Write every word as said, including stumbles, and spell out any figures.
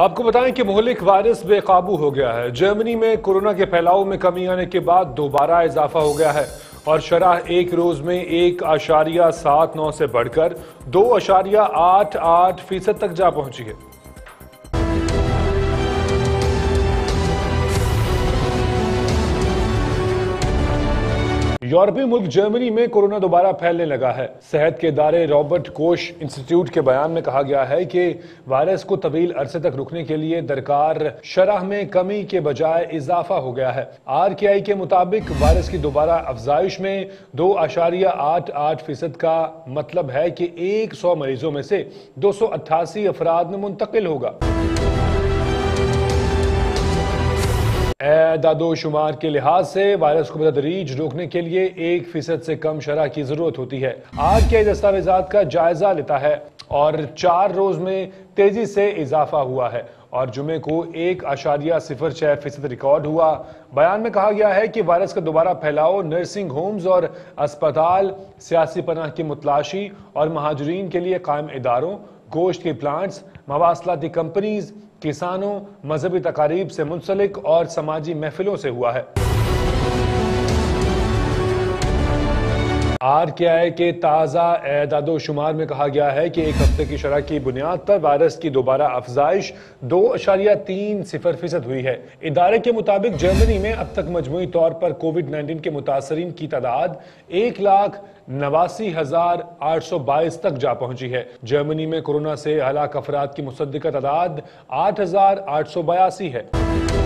आपको बताएं कि मुहलिक वायरस बेकाबू हो गया है। जर्मनी में कोरोना के फैलाव में कमी आने के बाद दोबारा इजाफा हो गया है और शरह एक रोज में एक आशारिया सात नौ से बढ़कर दो आशारिया आठ आठ फीसद तक जा पहुंची है। यूरोपीय मुल्क जर्मनी में कोरोना दोबारा फैलने लगा है। सेहत के इदारे रॉबर्ट कोश इंस्टीट्यूट के बयान में कहा गया है कि वायरस को तवील अरसे तक रुकने के लिए दरकार शरह में कमी के बजाय इजाफा हो गया है। आरकेआई के मुताबिक वायरस की दोबारा अफजाइश में दो आशारिया आठ आठ फीसद का मतलब है कि एक सौ मरीजों में से दो सौ अट्ठासी अफराद में मुंतकिल होगा। दादोशुमार के लिहाज से वायरस को बतदरीज रोकने के लिए एक फीसद से कम शरह की जरूरत होती है। आज के दस्तावेजात का जायजा लेता है और चार रोज में तेजी से इजाफा हुआ है और जुमे को एक आशारिया सिफर छह फीसद रिकॉर्ड हुआ। बयान में कहा गया है कि वायरस का दोबारा फैलाव नर्सिंग होम्स और अस्पताल, सियासी पनाह की मुतलाशी और महाजरीन के लिए कायम इदारों, गोश्त के प्लांट्स, मवासलाती कंपनीज, किसानों, मजहबी तकारीब से मुंसलिक और समाजी महफिलों से हुआ है। आरकेआई के ताज़ा एदादोशुमार में कहा गया है कि एक हफ्ते की शरह की बुनियाद पर वायरस की दोबारा अफजाइश दो अशारिया तीन सिफर फीसद हुई है। इदारे के मुताबिक जर्मनी में अब तक मजमूई तौर पर कोविड नाइन्टीन के मुतासरीन की तादाद एक लाख नवासी हजार आठ सौ बाईस तक जा पहुंची है। जर्मनी में कोरोना से हलाक अफराद की मुसद्दिका तादाद आठ हजार आठ सौ बयासी है।